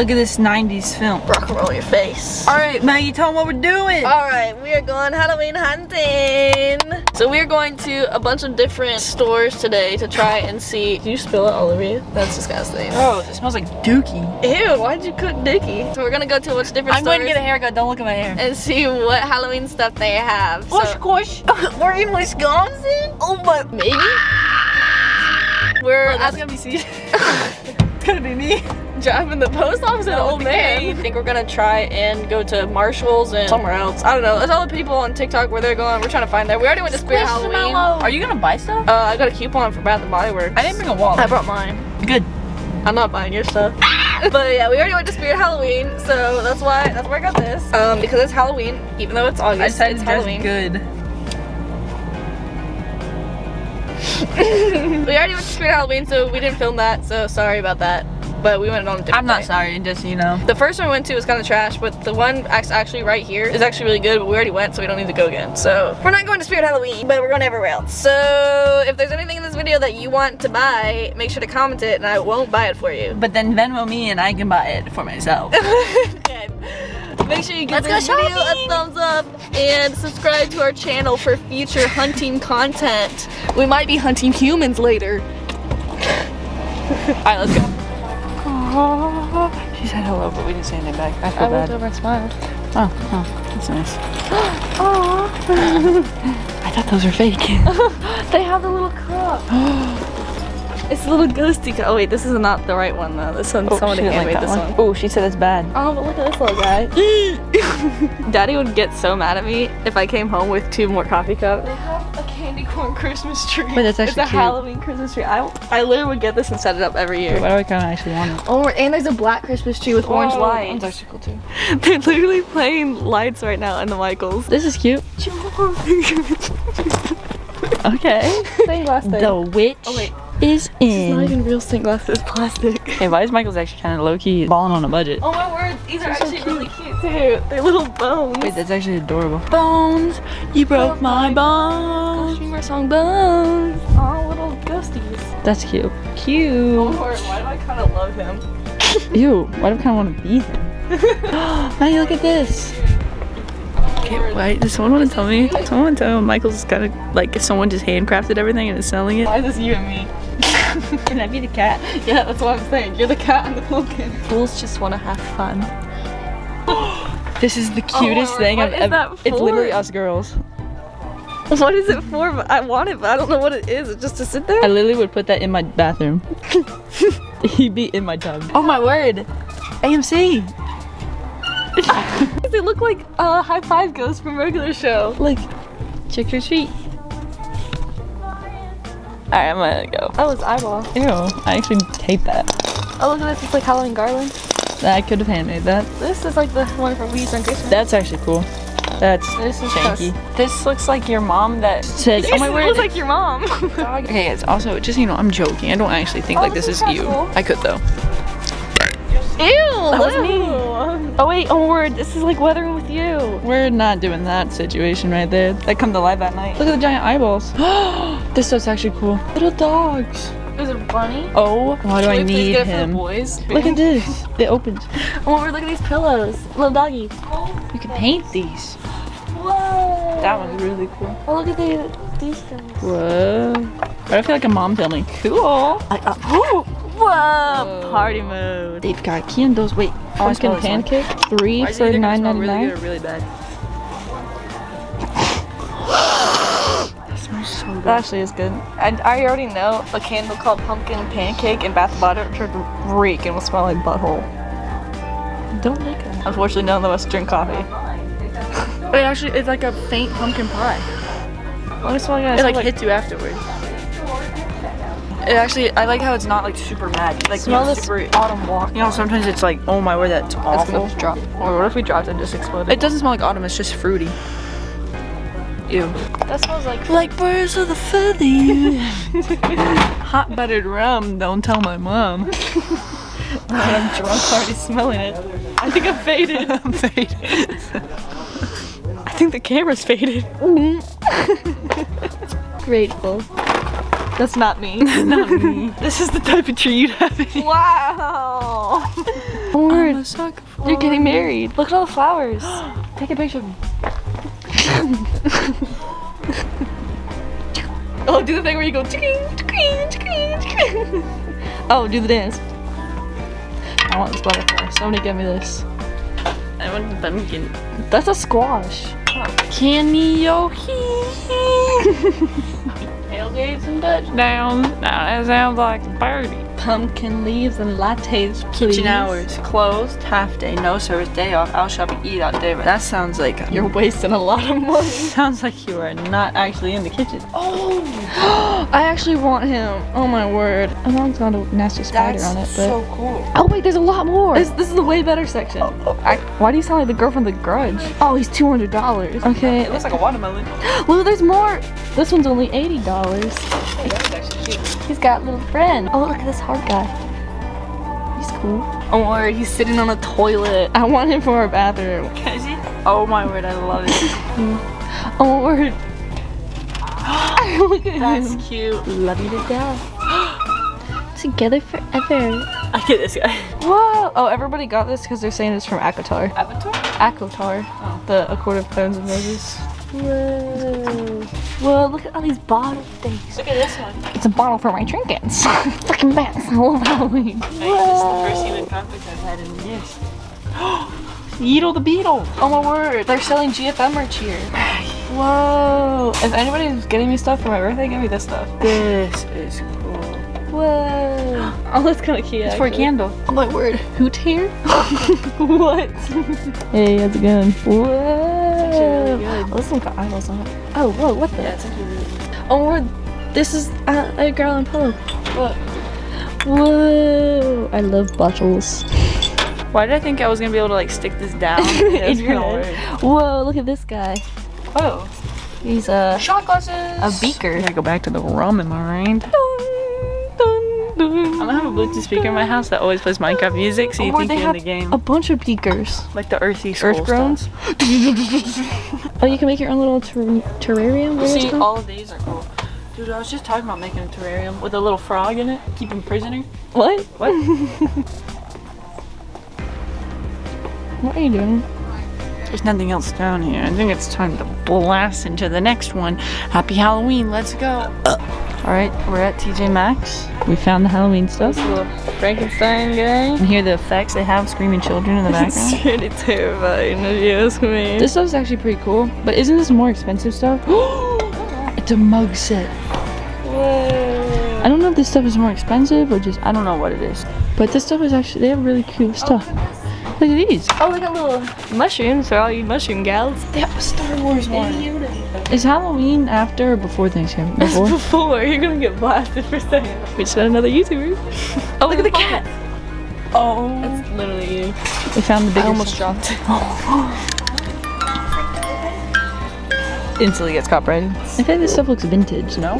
Look at this 90s film. Rock-roll your face. Alright, Maggie, tell them what we're doing. Alright, we are going Halloween hunting. So we are going to a bunch of different stores today to try and see. Did you spill it all over you? That's disgusting. Oh, it smells like dookie. Ew, why'd you cook dookie? So we're going to go to a bunch of different stores. I'm going to get a haircut. Don't look at my hair. And see what Halloween stuff they have. Oshkosh. So. We're in Wisconsin? Oh, but maybe? We're that's gonna be seated. It's gonna be me driving the post office at Old Man. I think we're gonna try and go to Marshall's and somewhere else. I don't know. There's all the people on TikTok where they're going. We're trying to find that. We already went to Spirit Halloween. Are you gonna buy stuff? I got a coupon for Bath and Body Works. I didn't bring a wallet. I brought mine. Good. I'm not buying your stuff. But yeah, we already went to Spirit Halloween, so that's why I got this. Because it's Halloween, even though it's August. I decided it's Halloween. Good. We already went to Spirit Halloween, so we didn't film that, so sorry about that. But we went on a different day. Sorry, just you know. The first one we went to was kind of trash, but the one actually right here is actually really good, but we already went, so we don't need to go again. So we're not going to Spirit Halloween, but we're going everywhere else. So if there's anything in this video that you want to buy, make sure to comment it, and I won't buy it for you. But then Venmo me, and I can buy it for myself. Good. Make sure you give this video a thumbs up and subscribe to our channel for future hunting content. We might be hunting humans later. Alright, let's go. Aww. She said hello, but we didn't say anything back. I feel bad. I looked over and smiled. Oh, that's nice. Aww. I thought those were fake. They have the little cup. It's a little ghosty. Oh wait, this is not the right one though. This one, somebody handmade this one. Oh, she said it's bad. Oh, but look at this little guy. Daddy would get so mad at me if I came home with 2 more coffee cups. They have a candy corn Christmas tree. Wait, that's actually cute. It's a Halloween Christmas tree. I literally would get this and set it up every year. Why do I kind of actually want it? Oh, and there's a black Christmas tree with orange lights. That one's actually cool too. They're literally playing lights right now in the Michaels. This is cute. Okay. Stained glass thing. The witch. Oh wait. Is in. It's not even real stained glass, it's plastic. Hey, why is Michael's actually kind of low-key balling on a budget? Oh my word, these are actually really cute too. They're little bones. Wait, that's actually adorable. Bones, you broke my bones. Gosh, our song Bones. Aw, little ghosties. That's cute. Cute. Oh my word, why do I kind of love him? Ew, why do I kind of want to be him? Maggie, look at this. Can't wait. Does someone want to tell me? Someone want to tell me Michael's is kind of like someone just handcrafted everything and is selling it? Why is this you and me? Can I be the cat? Yeah, that's what I'm saying. You're the cat and the pumpkin. Fools just want to have fun. This is the cutest thing I've ever. It's literally us girls. What is it for? I want it, but I don't know what it is. It's just to sit there? I literally would put that in my bathroom. He'd be in my tub. Oh my word. AMC. They look like High Five Ghosts from Regular Show. Like, trick or treat. Alright, I'm gonna go. Oh, it's eyeball. Ew, I actually hate that. Oh, look at this, it's like Halloween garland. I could have handmade that. This is like the one from Weezer and Christmas. That's actually cool. This is janky. This looks like your mom that said, oh my word. It looks like your mom. Okay, it's also, just you know, I'm joking. I don't actually think like this is you. Cool. I could though. Ew, that was me. Oh wait, oh word, this is like weathering with you. We're not doing that situation right there. That come to life that night. Look at the giant eyeballs. This stuff's actually cool. Little dogs. There's a bunny. Oh, why do I need him? Boys? Look at this. It opens. Oh, look at these pillows. Little doggy. Oh, you can paint these. Whoa. That one's really cool. Oh, look at these things. Whoa. I feel like a mom family. Cool. Whoa, party mode. They've got candles. Wait, pumpkin pancake, 3 for $9.99. Really bad. So good. That actually is good. I already know a candle called Pumpkin Pancake and Bath Butter should reek and will smell like butthole. Don't make it. Unfortunately, none of us drink coffee. But it actually, it's like a faint pumpkin pie. It like hits you afterwards. It actually, I like how it's not like super mad. Like smell this autumn walk. You know, sometimes it's like, oh my word, that's awful. It's gonna drop. Or what if we dropped and just exploded? It doesn't smell like autumn. It's just fruity. Ew. That smells like birds of the feather. Hot buttered rum, don't tell my mom. I'm drunk already smelling it. I think I'm faded. I'm faded. I think the camera's faded. Grateful. That's not me. That's not me. This is the type of tree you'd have in here. Wow. Lord, you're getting married. Look at all the flowers. Take a picture of me. Oh, do the thing where you go. Oh, do the dance. I want this butterfly. Somebody get me this. I want the pumpkin. That's a squash. Oh. Canny yo hee. Tailgates and touchdowns. Now that sounds like a party. Pumpkin leaves and lattes, please. Kitchen hours. Closed. Half day. No service. Day off. Out shopping. Eat out. Day. That sounds like you're wasting a lot of money. Sounds like you are not actually in the kitchen. Oh! I actually want him. Oh my word. My mom's got a nasty spider on it. That's so cool. Oh wait, there's a lot more. This is the way better section. Why do you sound like the girl from The Grudge? Oh, he's $200. Okay. It looks like a watermelon. Well, there's more. This one's only $80. Hey, that was actually cute. He's got a little friend. Oh, look at this hard guy. He's cool. Oh, or he's sitting on a toilet. I want him for our bathroom. Is he? Oh my word, I love it. Oh, word. Look at That's him. Cute. Love you to death. Together forever. I get this guy. Whoa. Oh, everybody got this because they're saying it's from Aquitar. Avatar? Aquitar. Oh. The A Court of Thorns and Roses. Whoa. Whoa, look at all these bottle things. Look at this one. It's a bottle for my trinkets. Freaking bats. I love Halloween. This is the first human conflict I've had in years. Yeetle the beetle. Oh my word. They're selling GFM merch here. Whoa. If anybody's getting me stuff for my birthday, give me this stuff. This is cool. Whoa. Oh, that's kind of cute. It's actually for a candle. Oh my word. Hoot hair? What? Hey, how's it going? Whoa. Really good. Oh, this one's got eyeballs on it. Oh, whoa, what the? Yeah, it's actually really good. Oh, this is a girl in pillow. Look. Whoa. I love bottles. Why did I think I was going to be able to like stick this down? It's kind of weird. Whoa, look at this guy. Oh. He's a... shot glasses. A beaker. I gotta go back to the rum in my mind. I don't have a Bluetooth speaker in my house that always plays Minecraft music, so you think you're in the game. A bunch of beakers. Like the earthy skull earth groans. Oh, you can make your own little terrarium? See, all of these are cool. Dude, I was just talking about making a terrarium with a little frog in it. Keep him prisoner. What? What? What are you doing? There's nothing else down here. I think it's time to blast into the next one. Happy Halloween. Let's go. Alright, we're at TJ Maxx. We found the Halloween stuff. This little Frankenstein guy. And hear the effects they have, screaming children in the background. It's pretty terrifying if you ask me. This stuff's actually pretty cool, but isn't this more expensive stuff? It's a mug set. Whoa. I don't know if this stuff is more expensive or just, I don't know what it is. But this stuff is actually, they have really cute stuff. Oh, look at these. Oh, look at little mushrooms for all you mushroom gals. They have a Star Wars one. Is Halloween after or before Thanksgiving? Before? It's before. You're gonna get blasted for saying it. We just had another YouTuber. Oh, look at the cat. Oh. That's literally you. We found the biggest. I almost dropped it. Oh. Instantly gets copyrighted. I think this stuff looks vintage, no?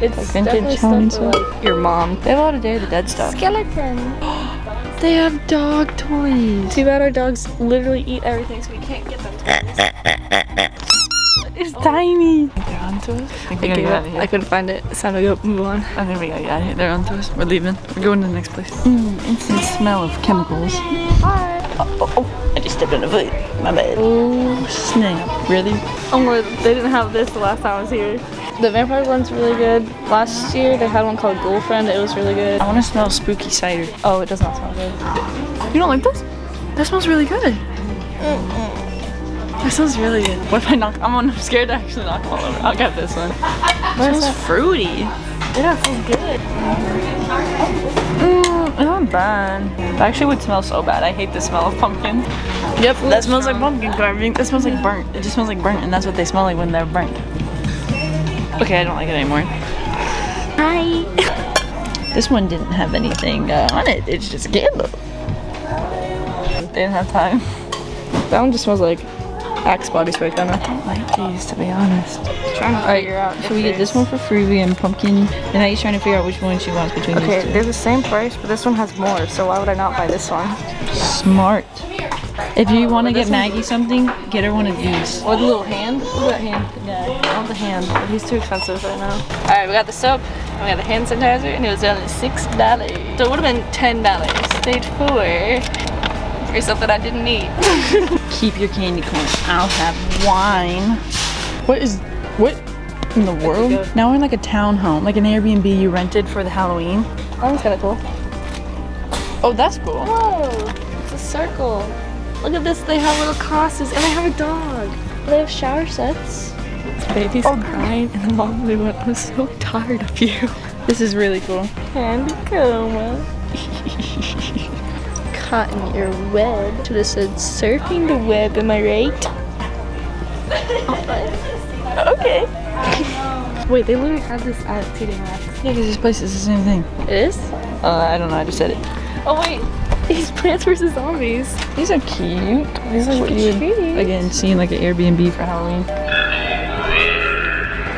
It's like vintage Halloween stuff. Your mom. They have a lot of Day of the Dead stuff. Skeleton. They have dog toys. Too bad our dogs literally eat everything, so we can't get them toys. It's tiny. They're onto us. I couldn't find it. It's time to go move on. I think we gotta get out of here. They're onto us. We're leaving. We're going to the next place. Instant smell of chemicals. Bye. Oh, I just stepped on a foot. My bad. Oh, snap. Really? Oh, they didn't have this the last time I was here. The vampire one's really good. Last year they had one called Girlfriend. It was really good. I want to smell spooky cider. Oh, it does not smell good. You don't like this? That smells really good. That smells really good. What if I knock? I'm scared to actually knock all over. I'll get this one. It smells fruity. Yeah, it smells good. It's not bad. That actually would smell so bad. I hate the smell of pumpkin. Yep, that smells like pumpkin carving. That smells like burnt. It just smells like burnt, and that's what they smell like when they're burnt. Okay, I don't like it anymore. Hi. This one didn't have anything on it. It's just a candle. They didn't have time. That one just smells like Axe body spray. I don't like these, to be honest. Trying to figure out. Should we get this one for freebie and pumpkin? And now you're trying to figure out which one she wants between these two. Okay, they're the same price, but this one has more. So why would I not buy this one? Smart. If you want to get Maggie something, get her one of these. Or the little hand. Look at that hand. Yeah, I want the hand, but he's too expensive right now. All right, we got the soap. we had a hand sanitizer and it was only $6. So it would have been $10. Stage 4 for stuff that I didn't need. Keep your candy corn. I'll have wine. What in the world? Now we're in like a townhome, like an Airbnb you rented for the Halloween. Oh, that's kind of cool. Oh, that's cool. Whoa, it's a circle. Look at this, they have little crosses and they have a dog. They have shower sets. This baby's crying and lovely one. I'm so tired of you. This is really cool. Candy coma. Cotton your web. Should have said surfing the web, am I right? Okay. Wait, they literally have this at TJ Maxx. Yeah, because this place is the same thing. It is? I don't know, I just said it. Oh wait, these Plants vs Zombies. These are cute. These are what you would, again, see in like an Airbnb for Halloween.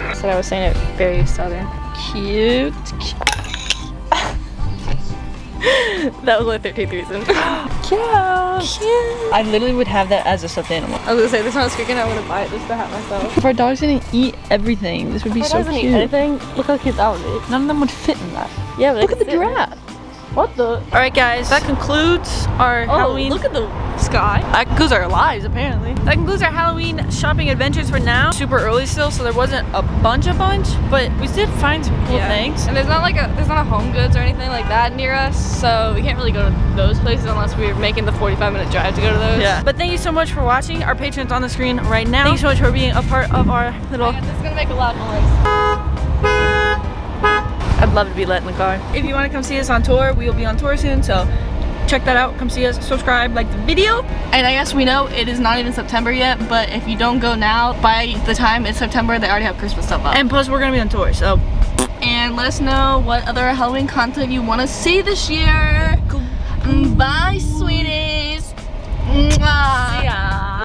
I said I was saying it very southern. Cute. That was like 13 Reasons. Yeah. Cute. I literally would have that as a stuffed animal. I was gonna say, this one's freaking out, I wanna buy it just to have myself. If our dogs didn't eat everything, this would be so cute. If our dogs didn't eat anything, look how cute that would be. None of them would fit in that. Yeah, but look at the giraffe. What the? Alright guys, that concludes our Halloween. Look at the sky. That concludes our lives, apparently. That concludes our Halloween shopping adventures for now. Super early still, so there wasn't a bunch, but we did find some cool things. And there's not like there's not a Home Goods or anything like that near us, so we can't really go to those places unless we're making the 45-minute drive to go to those. Yeah. But thank you so much for watching. Our Patreon's on the screen right now. Thank you so much for being a part of our little... Oh my God, this is gonna make a loud noise. I'd love to be let in the car. If you want to come see us on tour, we will be on tour soon, so check that out. Come see us, subscribe, like the video. And I guess we know it is not even September yet, but if you don't go now, by the time it's September, they already have Christmas stuff up. And plus, we're going to be on tour, so. And let us know what other Halloween content you want to see this year. Cool. Bye, sweetie.